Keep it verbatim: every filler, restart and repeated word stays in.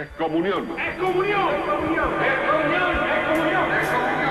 Excomunión. Excomunión. Excomunión. Excomunión. Excomunión.